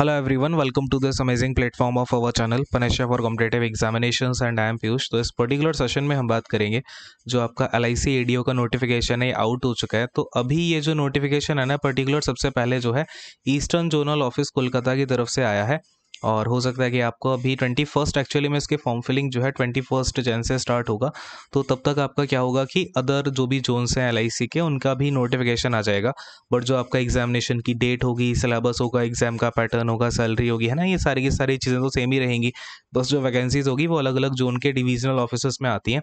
Hello everyone, welcome to this amazing platform of our channel Panesha for competitive examinations and I am Piyush। तो इस particular session में हम बात करेंगे जो आपका LIC ADO का नोटिफिकेशन है आउट हो चुका है। तो अभी ये जो नोटिफिकेशन है ना पर्टिकुलर सबसे पहले जो है ईस्टर्न जोनल ऑफिस कोलकाता की तरफ से आया है और हो सकता है कि आपको अभी 21st एक्चुअली में इसके फॉर्म फिलिंग जो है 21 जन से स्टार्ट होगा। तो तब तक आपका क्या होगा कि अदर जो भी जोन्स हैं LIC के उनका भी नोटिफिकेशन आ जाएगा, बट जो आपका एग्जामिनेशन की डेट होगी, सिलेबस होगा, एग्जाम का पैटर्न होगा, सैलरी होगी, है ना, ये सारी की सारी चीज़ें तो सेम ही रहेंगी। बस जो वैकेंसीज होगी वो अलग अलग जोन के डिवीजनल ऑफिस में आती हैं।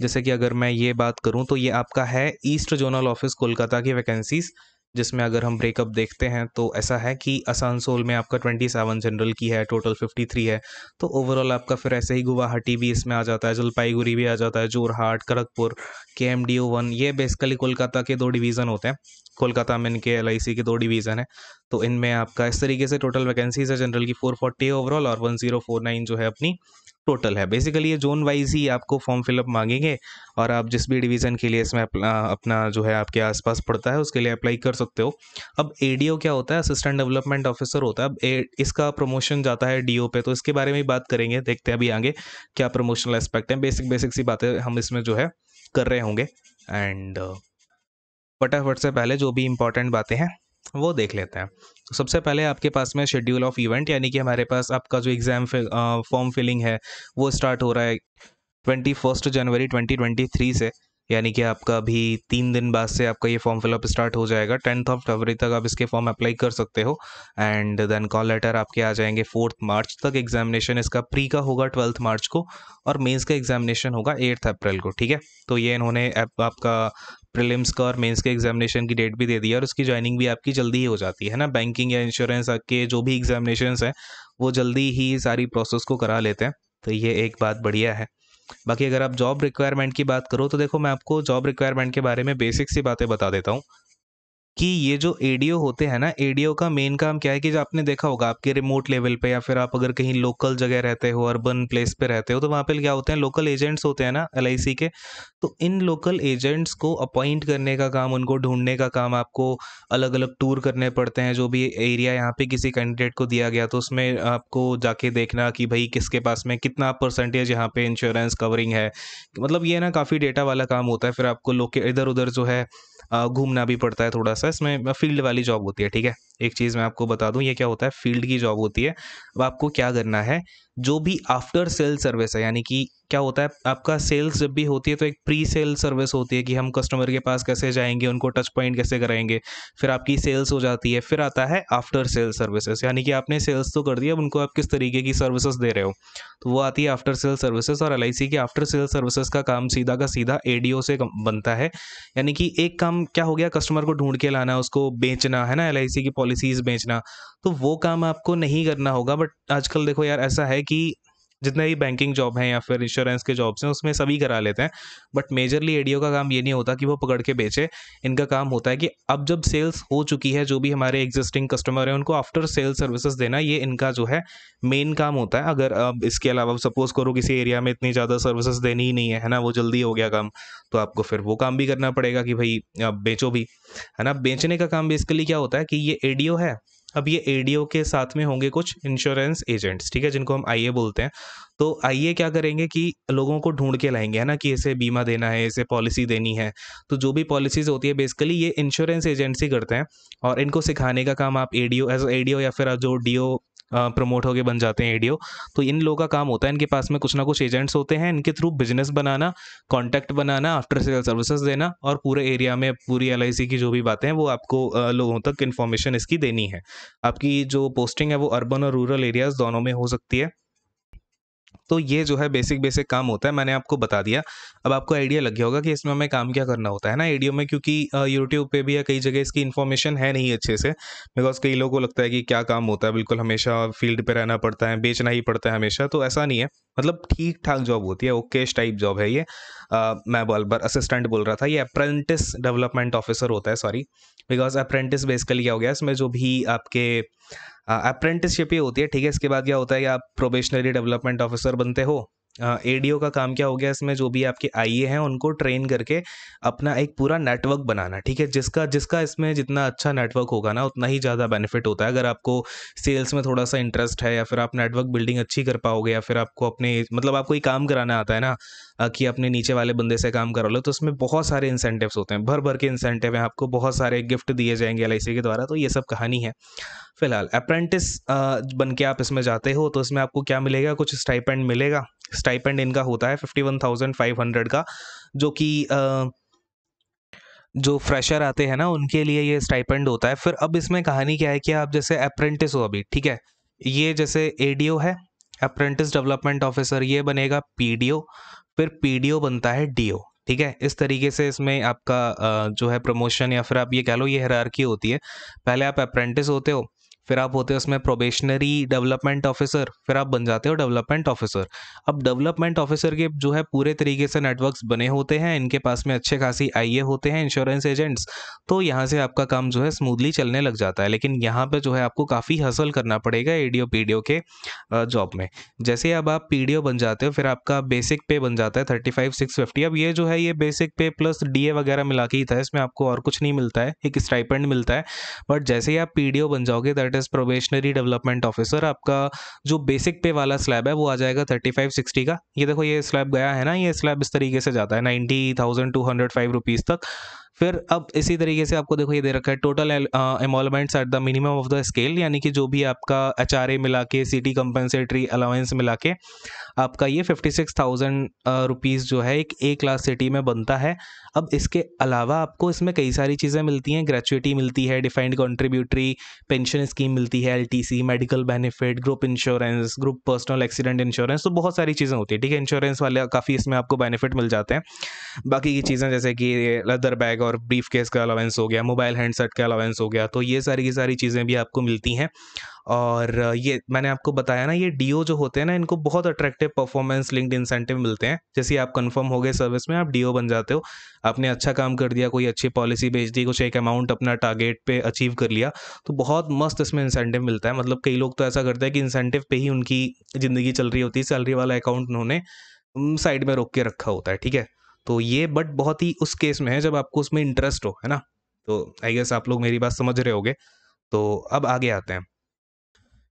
जैसे कि अगर मैं ये बात करूँ तो ये आपका है ईस्ट जोनल ऑफिस कोलकाता की वैकेंसीज़, जिसमें अगर हम ब्रेकअप देखते हैं तो ऐसा है कि असानसोल में आपका 27 जनरल की है, टोटल 53 है। तो ओवरऑल आपका फिर ऐसे ही गुवाहाटी भी इसमें आ जाता है, जलपाईगुड़ी भी आ जाता है, जोरहाट, करगपुर, KMDO 1, ये बेसिकली कोलकाता के दो डिवीज़न होते हैं। कोलकाता में इनके LIC के दो डिवीज़न है। तो इनमें आपका इस तरीके से टोटल वैकेंसीज है जनरल की 440 ओवरऑल और 1049 जो है अपनी टोटल है। बेसिकली ये जोन वाइज ही आपको फॉर्म फिलअप मांगेंगे और आप जिस भी डिवीज़न के लिए इसमें अपना जो है आपके आसपास पड़ता है उसके लिए अप्लाई कर सकते हो। अब ADO क्या होता है, असिस्टेंट डेवलपमेंट ऑफिसर होता है। अब इसका प्रमोशन जाता है DO पे, तो इसके बारे में ही बात करेंगे। देखते हैं अभी आगे क्या प्रमोशनल एस्पेक्ट है। बेसिक सी बातें हम इसमें जो है कर रहे होंगे एंड फटाफट से पहले जो भी इंपॉर्टेंट बातें हैं वो देख लेते हैं। तो सबसे पहले आपके पास में शेड्यूल ऑफ इवेंट, यानी कि हमारे पास आपका जो एग्ज़ाम फॉर्म फिलिंग है वो स्टार्ट हो रहा है 21 जनवरी 2023 से, यानी कि आपका अभी 3 दिन बाद से आपका ये फॉर्म फिलअप स्टार्ट हो जाएगा। 10th of February तक आप इसके फॉर्म अप्लाई कर सकते हो एंड देन कॉल लेटर आपके आ जाएंगे 4th March तक। एग्जामिनेशन इसका प्री का होगा 12th March को और मेंस का एग्जामिनेशन होगा 8th April को, ठीक है। तो ये इन्होंने आपका प्रीलिम्स का और मेंस के एग्जामिनेशन की डेट भी दे दी है और उसकी ज्वाइनिंग भी आपकी जल्दी ही हो जाती है ना। बैंकिंग या इंश्योरेंस के जो भी एग्जामिनेशंस हैं वो जल्दी ही सारी प्रोसेस को करा लेते हैं, तो ये एक बात बढ़िया है। बाकी अगर आप जॉब रिक्वायरमेंट की बात करो तो देखो, मैं आपको जॉब रिक्वायरमेंट के बारे में बेसिक सी बातें बता देता हूँ कि ये जो ADO होते हैं ना, ADO का मेन काम क्या है कि जो आपने देखा होगा आपके रिमोट लेवल पे या फिर आप अगर कहीं लोकल जगह रहते हो, अर्बन प्लेस पे रहते हो, तो वहाँ पे क्या होते हैं लोकल एजेंट्स होते हैं ना LIC के। तो इन लोकल एजेंट्स को अपॉइंट करने का काम, उनको ढूंढने का काम, आपको अलग अलग टूर करने पड़ते हैं। जो भी एरिया यहाँ पर किसी कैंडिडेट को दिया गया तो उसमें आपको जाके देखना कि भाई किसके पास में कितना % यहाँ पर इंश्योरेंस कवरिंग है, मतलब ये ना काफ़ी डेटा वाला काम होता है। फिर आपको इधर उधर जो है घूमना भी पड़ता है थोड़ा सा। इसमें फील्ड वाली जॉब होती है, ठीक है। एक चीज़ मैं आपको बता दूं, ये क्या होता है, फील्ड की जॉब होती है। अब आपको क्या करना है, जो भी आफ्टर सेल सर्विस है, यानी कि क्या होता है आपका सेल्स जब भी होती है तो एक प्री सेल सर्विस होती है कि हम कस्टमर के पास कैसे जाएंगे, उनको टच पॉइंट कैसे कराएंगे, फिर आपकी सेल्स हो जाती है, फिर आता है आफ्टर सेल सर्विसेज, यानी कि आपने सेल्स तो कर दिया, अब उनको आप किस तरीके की सर्विसेज दे रहे हो, तो वो आती है आफ्टर सेल सर्विसेज। और LIC की आफ्टर सेल सर्विसेज का काम सीधा का सीधा ADO से बनता है, यानी कि एक काम क्या हो गया, कस्टमर को ढूंढ के लाना, उसको बेचना, है ना, LIC की पॉलिसीज़ बेचना, तो वो काम आपको नहीं करना होगा। बट आजकल देखो यार ऐसा है कि जितने भी बैंकिंग जॉब हैं या फिर इंश्योरेंस के जॉब्स हैं उसमें सभी करा लेते हैं, बट मेजरली ADO का काम ये नहीं होता कि वो पकड़ के बेचे। इनका काम होता है कि अब जब सेल्स हो चुकी है, जो भी हमारे एग्जिस्टिंग कस्टमर हैं उनको आफ्टर सेल सर्विसेज देना, ये इनका जो है मेन काम होता है। अगर अब इसके अलावा सपोज करो किसी एरिया में इतनी ज़्यादा सर्विसेज देनी ही नहीं है, है ना, वो जल्दी हो गया काम, तो आपको फिर वो काम भी करना पड़ेगा कि भाई आप बेचो भी, है ना। बेचने का काम बेसिकली क्या होता है कि ये ADO है, अब ये ADO के साथ में होंगे कुछ इंश्योरेंस एजेंट्स, ठीक है, जिनको हम IA बोलते हैं। तो IA क्या करेंगे कि लोगों को ढूंढ के लाएंगे, है ना, कि इसे बीमा देना है, इसे पॉलिसी देनी है, तो जो भी पॉलिसीज़ होती है बेसिकली ये इंश्योरेंस एजेंसी करते हैं और इनको सिखाने का काम आप एज ADO या फिर जो DO प्रमोट होके बन जाते हैं ADO, तो इन लोगों का काम होता है, इनके पास में कुछ ना कुछ एजेंट्स होते हैं, इनके थ्रू बिजनेस बनाना, कॉन्टैक्ट बनाना, आफ्टर सेल सर्विसेज देना और पूरे एरिया में पूरी LIC की जो भी बातें हैं वो आपको लोगों तक इन्फॉर्मेशन इसकी देनी है। आपकी जो पोस्टिंग है वो अर्बन और रूरल एरियाज़ दोनों में हो सकती है। तो ये जो है बेसिक काम होता है, मैंने आपको बता दिया। अब आपको आइडिया लग गया होगा कि इसमें हमें काम क्या करना होता है ना ADO में, क्योंकि यूट्यूब पे भी या कई जगह इसकी इन्फॉर्मेशन है नहीं अच्छे से, बिकॉज कई लोगों को लगता है कि क्या काम होता है, बिल्कुल हमेशा फील्ड पे रहना पड़ता है, बेचना ही पड़ता है हमेशा, तो ऐसा नहीं है, मतलब ठीक ठाक जॉब होती है, ओकेश टाइप जॉब है ये। मैं बार बार असिस्टेंट बोल रहा था, ये अप्रेंटिस डेवलपमेंट ऑफिसर होता है, सॉरी, बिकॉज अप्रेंटिस बेसिकली क्या हो गया, इसमें जो भी आपके अप्रेंटिसशिप ही होती है, ठीक है। इसके बाद क्या होता है कि आप प्रोबेशनरी डेवलपमेंट ऑफिसर बनते हो एडीओ का काम क्या हो गया, इसमें जो भी आपके आईए हैं उनको ट्रेन करके अपना एक पूरा नेटवर्क बनाना, ठीक है। जिसका इसमें जितना अच्छा नेटवर्क होगा ना उतना ही ज़्यादा बेनिफिट होता है। अगर आपको सेल्स में थोड़ा सा इंटरेस्ट है या फिर आप नेटवर्क बिल्डिंग अच्छी कर पाओगे या फिर आपको अपने मतलब आपको ही काम कराना आता है ना कि अपने नीचे वाले बंदे से काम करा लो, तो उसमें बहुत सारे इंसेंटिव्स होते हैं, भर भर के इंसेंटिव हैं, आपको बहुत सारे गिफ्ट दिए जाएंगे LIC के द्वारा। तो ये सब कहानी है। फिलहाल अप्रेंटिस बन के आप इसमें जाते हो तो इसमें आपको क्या मिलेगा, कुछ स्टाइपेंड मिलेगा। स्टाइपेंड इनका होता है 51,500 का, जो कि जो फ्रेशर आते हैं ना उनके लिए ये स्टाइपेंड होता है। फिर अब इसमें कहानी क्या है कि आप जैसे अप्रेंटिस हो अभी, ठीक है, ये जैसे ADO है अप्रेंटिस डेवलपमेंट ऑफिसर, ये बनेगा PDO, फिर PDO बनता है DO, ठीक है। इस तरीके से इसमें आपका जो है प्रमोशन या फिर आप ये कह लो ये हायरार्की होती है। पहले आप अप्रेंटिस होते हो, फिर आप होते हो उसमें प्रोबेशनरी डेवलपमेंट ऑफिसर, फिर आप बन जाते हो डेवलपमेंट ऑफिसर। अब डेवलपमेंट ऑफिसर के जो है पूरे तरीके से नेटवर्क्स बने होते हैं, इनके पास में अच्छे खासी आईए होते हैं, इंश्योरेंस एजेंट्स, तो यहाँ से आपका काम जो है स्मूथली चलने लग जाता है। लेकिन यहाँ पे जो है आपको काफ़ी हसल करना पड़ेगा ADO PDO के जॉब में। जैसे अब आप PDO बन जाते हो, फिर आपका बेसिक पे बन जाता है 35,650। अब ये जो है ये बेसिक पे प्लस DA वगैरह मिला के ही था, इसमें आपको और कुछ नहीं मिलता है, एक स्टाइपेंड मिलता है। बट जैसे ही आप PDO बन जाओगे प्रोबेशनरी डेवलपमेंट ऑफिसर, आपका जो बेसिक पे वाला स्लैब है वो आ जाएगा 3560 का। ये देखो ये स्लैब गया है ना, ये स्लैब इस तरीके से जाता है 90,205 रुपीस तक। फिर अब इसी तरीके से आपको देखो ये दे रखा है total emoluments at the minimum of the scale, यानी कि जो भी आपका HRA मिला के, सिटी कंपनसेटरी अलाउंस मिला के आपका ये 56,000 रुपीज़ जो है एक A क्लास सिटी में बनता है। अब इसके अलावा आपको इसमें कई सारी चीज़ें मिलती हैं, ग्रेचुइटी मिलती है, डिफाइंड कॉन्ट्रीब्यूटरी पेंशन स्कीम मिलती है, LTC, medical benefit, group insurance, group personal accident insurance, तो बहुत सारी चीज़ें होती है, ठीक है। इंश्योरेंस वाले काफ़ी इसमें आपको बेनिफिट मिल जाते हैं। बाकी की चीज़ें जैसे कि लेदर बैग और ब्रीफ केस का अलाउंस हो गया, मोबाइल हैंडसेट का अलाउंस हो गया, तो ये सारी की सारी चीज़ें भी आपको मिलती हैं। और ये मैंने आपको बताया ना, ये DO जो होते हैं ना इनको बहुत अट्रैक्टिव परफॉर्मेंस लिंक्ड इंसेंटिव मिलते हैं। जैसे आप कंफर्म हो गए सर्विस में, आप DO बन जाते हो, आपने अच्छा काम कर दिया, कोई अच्छी पॉलिसी भेज दी, कुछ एक अमाउंट अपना टारगेट पे अचीव कर लिया, तो बहुत मस्त इसमें इंसेंटिव मिलता है। मतलब कई लोग तो ऐसा करते हैं कि इंसेंटिव पर ही उनकी ज़िंदगी चल रही होती है, सैलरी वाला अकाउंट उन्होंने साइड में रोक के रखा होता है, ठीक है। तो ये बट बहुत ही उस केस में है जब आपको उसमें इंटरेस्ट हो, है ना। तो आई गेस आप लोग मेरी बात समझ रहे होगे। तो अब आगे आते हैं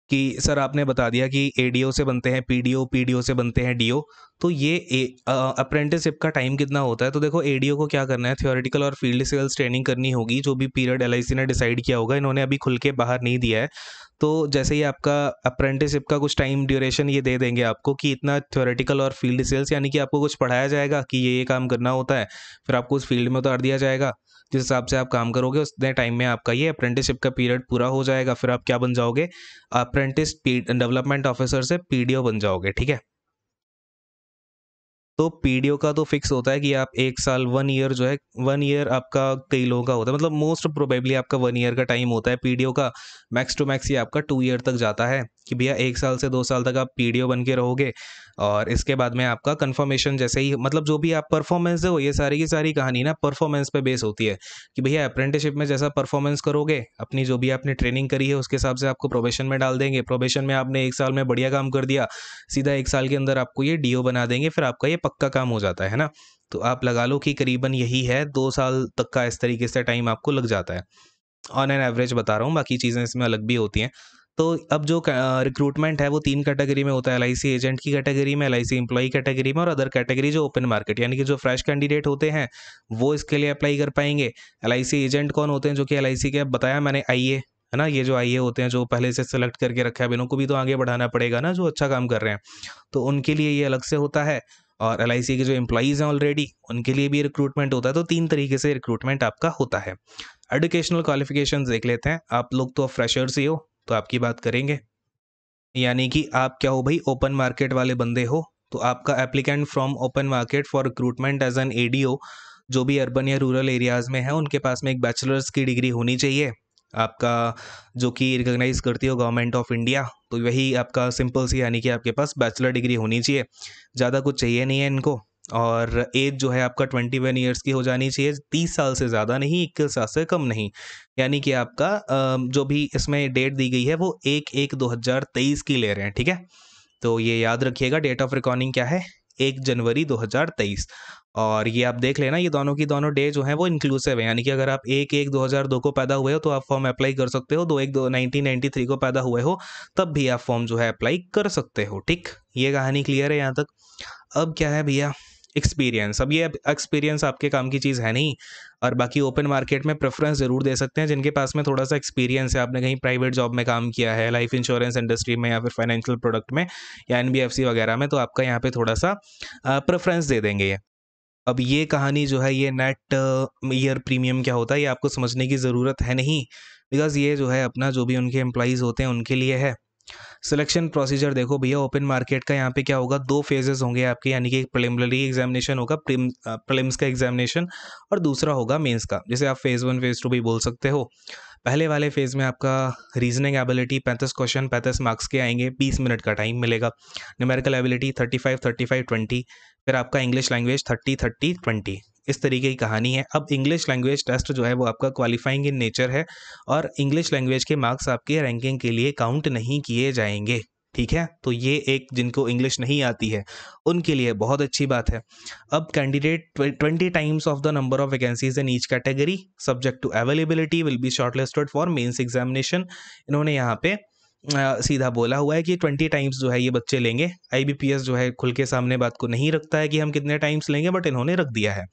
कि सर आपने बता दिया कि ADO से बनते हैं PDO, PDO से बनते हैं DO, तो ये अप्रेंटिसशिप का टाइम कितना होता है। तो देखो ADO को क्या करना है, थियोरेटिकल और फील्ड सेल्स ट्रेनिंग करनी होगी, जो भी पीरियड LIC ने डिसाइड किया होगा, इन्होंने अभी खुल के बाहर नहीं दिया है। तो जैसे ही आपका अप्रेंटिसशिप का कुछ टाइम ड्यूरेशन ये दे देंगे आपको कि इतना थ्योरेटिकल और फील्ड सेल्स, यानी कि आपको कुछ पढ़ाया जाएगा कि ये काम करना होता है, फिर आपको उस फील्ड में उतार दिया जाएगा, जिस हिसाब से आप काम करोगे उतने टाइम में आपका ये अप्रेंटिसशिप का पीरियड पूरा हो जाएगा। फिर आप क्या बन जाओगे, अप्रेंटिस डेवलपमेंट ऑफिसर से PDO बन जाओगे, ठीक है। तो PDO का तो फिक्स होता है कि आप एक साल 1 ईयर जो है, 1 ईयर आपका कई लोगों का होता है, मतलब मोस्ट प्रोबेबली आपका 1 ईयर का टाइम होता है PDO का। मैक्स टू मैक्स ये आपका 2 ईयर तक जाता है कि भैया 1 साल से 2 साल तक आप PDO बन के रहोगे। और इसके बाद में आपका कंफर्मेशन, जैसे ही मतलब जो भी आप परफॉर्मेंस दो, ये सारी की सारी कहानी ना परफॉर्मेंस पे बेस होती है कि भैया अप्रेंटिसशिप में जैसा परफॉर्मेंस करोगे, अपनी जो भी आपने ट्रेनिंग करी है उसके हिसाब से आपको प्रोबेशन में डाल देंगे। प्रोबेशन में आपने 1 साल में बढ़िया काम कर दिया, सीधा 1 साल के अंदर आपको ये DO बना देंगे, फिर आपका ये पक्का काम हो जाता है ना। तो आप लगा लो कि करीबन यही है 2 साल तक का इस तरीके से टाइम आपको लग जाता है, ऑन एन एवरेज बता रहा हूँ, बाकी चीज़ें इसमें अलग भी होती हैं। तो अब जो रिक्रूटमेंट है वो 3 कैटेगरी में होता है, LIC एजेंट की कैटेगरी में, LIC एम्प्लॉई कैटेगरी में, और अदर कैटेगरी जो ओपन मार्केट, यानी कि जो फ्रेश कैंडिडेट होते हैं वो इसके लिए अप्लाई कर पाएंगे। LIC एजेंट कौन होते हैं, जो कि LIC के, अब बताया मैंने, IE है ना, ये जो IE होते हैं जो पहले से सेलेक्ट करके रखा है, इन्हों को भी तो आगे बढ़ाना पड़ेगा ना, जो अच्छा काम कर रहे हैं, तो उनके लिए ये अलग से होता है। और LIC के जो एम्प्लॉइज़ हैं ऑलरेडी उनके लिए भी रिक्रूटमेंट होता है। तो 3 तरीके से रिक्रूटमेंट आपका होता है। एजुकेशनल क्वालिफिकेशन देख लेते हैं, आप लोग तो फ्रेशर्स ही हो तो आपकी बात करेंगे, यानी कि आप क्या हो भाई, ओपन मार्केट वाले बंदे हो। तो आपका applicant from open market for recruitment as an ADO, जो भी अर्बन या रूरल एरियाज़ में है उनके पास में एक बैचलर्स की डिग्री होनी चाहिए आपका, जो कि रिकॉग्नाइज करती हो गवर्नमेंट ऑफ इंडिया। तो वही आपका सिंपल सी, यानी कि आपके पास बैचलर डिग्री होनी चाहिए, ज़्यादा कुछ चाहिए नहीं है इनको। और एज जो है आपका 21 ईयर्स की हो जानी चाहिए, 30 साल से ज़्यादा नहीं, 21 साल से कम नहीं। यानी कि आपका जो भी इसमें डेट दी गई है वो 1/1/2023 की ले रहे हैं, ठीक है। तो ये याद रखिएगा डेट ऑफ रिकॉर्डिंग क्या है 1 जनवरी 2023। और ये आप देख लेना ये दोनों की दोनों डे जो है वो इंक्लूसिव है, यानी कि अगर आप 1/1/2002 को पैदा हुए हो तो आप फॉर्म अप्लाई कर सकते हो, 2/1/1993 को पैदा हुए हो तब भी आप फॉर्म जो है अप्लाई कर सकते हो। ठीक, ये कहानी क्लियर है यहाँ तक। अब क्या है भैया एक्सपीरियंस। अब ये एक्सपीरियंस आपके काम की चीज़ है नहीं, और बाकी ओपन मार्केट में प्रेफरेंस ज़रूर दे सकते हैं जिनके पास में थोड़ा सा एक्सपीरियंस है, आपने कहीं प्राइवेट जॉब में काम किया है, लाइफ इंश्योरेंस इंडस्ट्री में या फिर फाइनेंशियल प्रोडक्ट में या एनबीएफसी वगैरह में, तो आपका यहाँ पे थोड़ा सा प्रेफरेंस दे देंगे ये। अब ये कहानी जो है ये नेट ईयर प्रीमियम क्या होता है ये आपको समझने की ज़रूरत है नहीं, बिकॉज़ ये जो है अपना जो भी उनके एम्प्लॉयज़ होते हैं उनके लिए है। सिलेक्शन प्रोसीजर देखो भैया ओपन मार्केट का यहाँ पे क्या होगा, 2 फेजेस होंगे आपके, यानी कि एक प्रिलिमिनरी एग्जामिनेशन होगा, प्रिलिम्स का एग्जामिनेशन, और दूसरा होगा मेंस का, जिसे आप फेज़ 1 फेज़ 2 भी बोल सकते हो। पहले वाले फेज़ में आपका रीजनिंग एबिलिटी 35 क्वेश्चन 35 मार्क्स के आएंगे, 20 मिनट का टाइम मिलेगा। न्यूमेरिकल एबिलिटी 35, 35, 20, फिर आपका इंग्लिश लैंग्वेज 30, 30, 20, इस तरीके की कहानी है। अब इंग्लिश लैंग्वेज टेस्ट जो है वो आपका क्वालिफाइंग इन नेचर है और इंग्लिश लैंग्वेज के मार्क्स आपके रैंकिंग के लिए काउंट नहीं किए जाएंगे। ठीक है, तो ये एक जिनको इंग्लिश नहीं आती है उनके लिए बहुत अच्छी बात है। अब candidate 20 times of the number of vacancies in each category subject to availability will be shortlisted for mains examination. इन्होंने यहाँ पे सीधा बोला हुआ है कि 20 टाइम्स जो है ये बच्चे लेंगे। IBPS जो है खुल के सामने बात को नहीं रखता है कि हम कितने टाइम्स लेंगे, बट इन्होंने रख दिया है।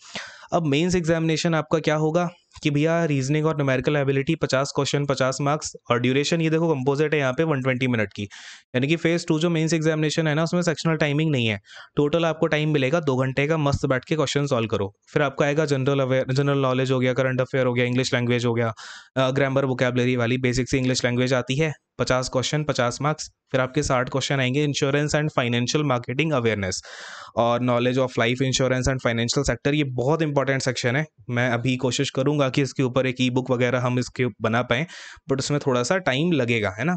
अब मेंस एग्जामिनेशन आपका क्या होगा कि भैया रीजनिंग और न्यूमेरिकल एबिलिटी 50 क्वेश्चन 50 मार्क्स, और ड्यूरेशन ये देखो कंपोजिट है यहाँ पे 120 मिनट की, यानी कि फेज़ 2 जो मेंस एग्जामिनेशन है ना उसमें सेक्शनल टाइमिंग नहीं है। टोटल आपको टाइम मिलेगा 2 घंटे का, मस्त बैठ के क्वेश्चन सॉल्व करो। फिर आपका आएगा जनरल नॉलेज हो गया, करंट अफेयर हो गया, इंग्लिश लैंग्वेज हो गया, ग्रामर वोकेबलरी वाली बेसिक सी इंग्लिश लैंग्वेज आती है, 50 क्वेश्चन 50 मार्क्स। फिर आपके 60 क्वेश्चन आएंगे insurance and financial marketing awareness और knowledge of life insurance and financial sector. ये बहुत इंपॉर्टेंट सेक्शन है, मैं अभी कोशिश करूंगा कि इसके ऊपर एक ई बुक वगैरह हम इसके बना पाएँ, बट उसमें थोड़ा सा टाइम लगेगा, है ना,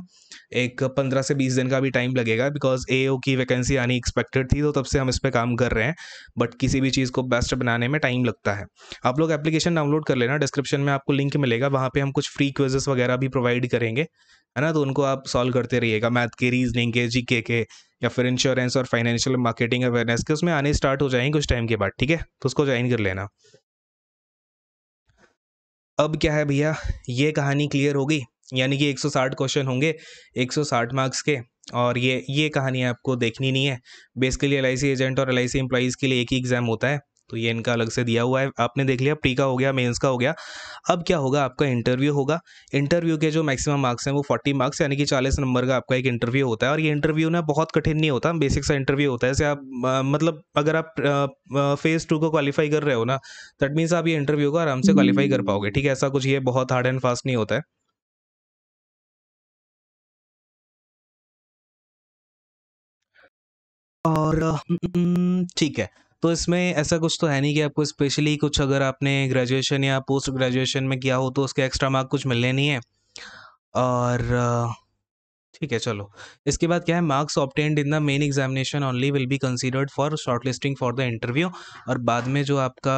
एक 15 से 20 दिन का भी टाइम लगेगा, बिकॉज AO की वैकेंसी आनी एक्सपेक्टेड थी तो तब से हम इस पर काम कर रहे हैं, बट किसी भी चीज़ को बेस्ट बनाने में टाइम लगता है। आप लोग एप्लीकेशन डाउनलोड कर लेना, डिस्क्रिप्शन में आपको लिंक मिलेगा, वहाँ पर हम कुछ फ्री क्विजेस वगैरह भी प्रोवाइड करेंगे, है ना, तो उनको आप सॉल्व करते रहिएगा, मैथ के, रीजनिंग के, जीके के, या फिर इंश्योरेंस और फाइनेंशियल मार्केटिंग अवेयरनेस के, उसमें आने स्टार्ट हो जाएंगे कुछ टाइम के बाद। ठीक है, तो उसको ज्वाइन कर लेना। अब क्या है भैया ये कहानी क्लियर होगी, यानी कि 160 क्वेश्चन होंगे 160 मार्क्स के, और ये कहानी आपको देखनी नहीं है। बेसिकली LIC एजेंट और LIC एम्प्लॉइज़ के लिए एक ही एग्जाम होता है, तो ये इनका अलग से दिया हुआ है, आपने देख लिया, प्री का हो गया, मेंस का हो गया। अब क्या होगा, आपका इंटरव्यू होगा। इंटरव्यू के जो मैक्सिमम मार्क्स हैं वो 40 मार्क्स यानी कि 40 नंबर का आपका एक इंटरव्यू होता है, और ये इंटरव्यू ना बहुत कठिन नहीं होता, बेसिक सा इंटरव्यू होता है। जैसे आप मतलब अगर आप फेज़ 2 को क्वालिफाई कर रहे हो ना, दैट मीन्स आप ये इंटरव्यू को आराम से क्वालिफाई कर पाओगे। ठीक है, ऐसा कुछ ये बहुत हार्ड एंड फास्ट नहीं होता है। और ठीक है, तो इसमें ऐसा कुछ तो है नहीं कि आपको स्पेशली कुछ, अगर आपने ग्रेजुएशन या पोस्ट ग्रेजुएशन में किया हो तो उसके एक्स्ट्रा मार्क कुछ मिलने नहीं है। और ठीक है, चलो इसके बाद क्या है, marks obtained in the main examination only will be considered for shortlisting for the interview. और बाद में जो आपका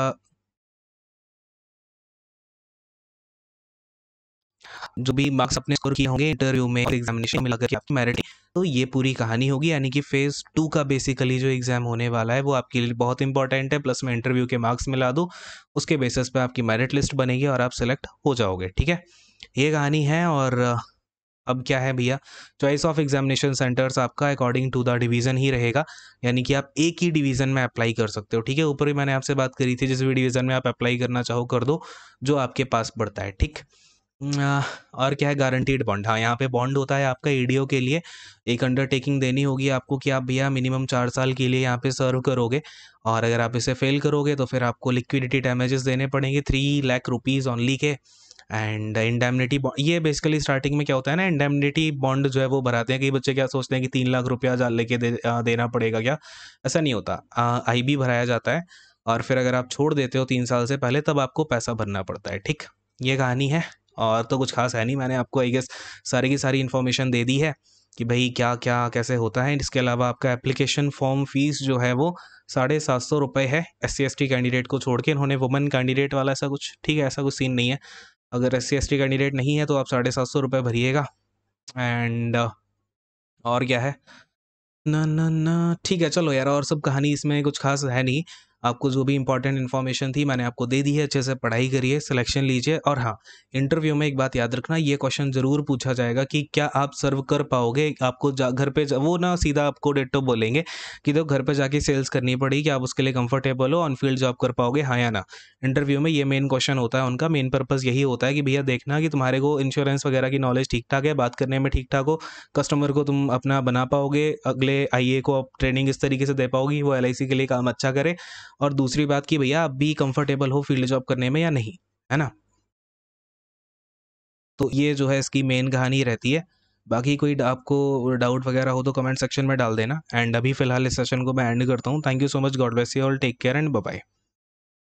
जो भी मार्क्स अपने स्कोर किए होंगे इंटरव्यू में एग्जामिनेशन में लगा के आपकी मेरिट, तो ये पूरी कहानी होगी। यानी कि फेज़ 2 का बेसिकली जो एग्जाम होने वाला है वो आपके लिए बहुत इंपॉर्टेंट है, प्लस में इंटरव्यू के मार्क्स मिला दो, उसके बेसिस पे आपकी मेरिट लिस्ट बनेगी और आप सिलेक्ट हो जाओगे। ठीक है, ये कहानी है। और अब क्या है भैया, चॉइस ऑफ एग्जामिनेशन सेंटर्स आपका अकॉर्डिंग टू द डिवीज़न ही रहेगा, यानी कि आप एक ही डिवीज़न में अप्लाई कर सकते हो। ठीक है, ऊपर ही मैंने आपसे बात करी थी, जिस भी डिवीज़न में आप अप्लाई करना चाहो कर दो, जो आपके पास पड़ता है। ठीक, और क्या है, गारंटीड बॉन्ड। हाँ, यहाँ पे बॉन्ड होता है आपका ADO के लिए, एक अंडरटेकिंग देनी होगी आपको कि आप भैया मिनिमम 4 साल के लिए यहाँ पे सर्व करोगे, और अगर आप इसे फेल करोगे तो फिर आपको लिक्विडिटी डैमेजेस देने पड़ेंगे 3 लाख रुपीज़ ओनली के। एंड इंडेमनिटी बॉन्ड, ये बेसिकली स्टार्टिंग में क्या होता है ना, इंडेमनिटी बॉन्ड जो है वो भराते हैं। कई बच्चे क्या सोचते हैं कि 3 लाख रुपया जाल लेके देना पड़ेगा, क्या ऐसा नहीं होता। IB भराया जाता है, और फिर अगर आप छोड़ देते हो 3 साल से पहले तब आपको पैसा भरना पड़ता है। ठीक, ये कहानी है, और तो कुछ खास है नहीं। मैंने आपको आई गेस सारी की सारी इन्फॉर्मेशन दे दी है कि भाई क्या क्या कैसे होता है। इसके अलावा आपका एप्लीकेशन फॉर्म फीस जो है वो 750 रुपये है, SC ST कैंडिडेट को छोड़ के। इन्होंने वुमेन कैंडिडेट वाला ऐसा कुछ, ठीक है, ऐसा कुछ सीन नहीं है। अगर SC ST कैंडिडेट नहीं है तो आप 750 रुपये भरिएगा। एंड और क्या है, ना ना ना ठीक है चलो यार, और सब कहानी इसमें कुछ खास है नहीं। आपको जो भी इंपॉर्टेंट इन्फॉर्मेशन थी मैंने आपको दे दी है, अच्छे से पढ़ाई करिए, सिलेक्शन लीजिए। और हाँ, इंटरव्यू में एक बात याद रखना, ये क्वेश्चन जरूर पूछा जाएगा कि क्या आप सर्व कर पाओगे। आपको घर पे वो ना सीधा आपको डेटो बोलेंगे कि तो घर पे जाके सेल्स करनी पड़ेगी, कि आप उसके लिए कंफर्टेबल हो, ऑन फील्ड जॉब कर पाओगे, हाँ या ना। इंटरव्यू में ये मेन क्वेश्चन होता है, उनका मेन पर्पज़ यही होता है कि भैया देखना कि तुम्हारे को इंश्योरेंस वगैरह की नॉलेज ठीक ठाक है, बात करने में ठीक ठाक हो, कस्टमर को तुम अपना बना पाओगे, अगले आईए को आप ट्रेनिंग इस तरीके से दे पाओगी वो LIC के लिए काम अच्छा करे, और दूसरी बात कि भैया आप भी कंफर्टेबल हो फील्ड जॉब करने में या नहीं, है ना। तो ये जो है इसकी मेन कहानी रहती है। बाकी कोई आपको डाउट वगैरह हो तो कमेंट सेक्शन में डाल देना। एंड अभी फिलहाल इस सेशन को मैं एंड करता हूँ। Thank you so much, God bless you all, take care and bye bye.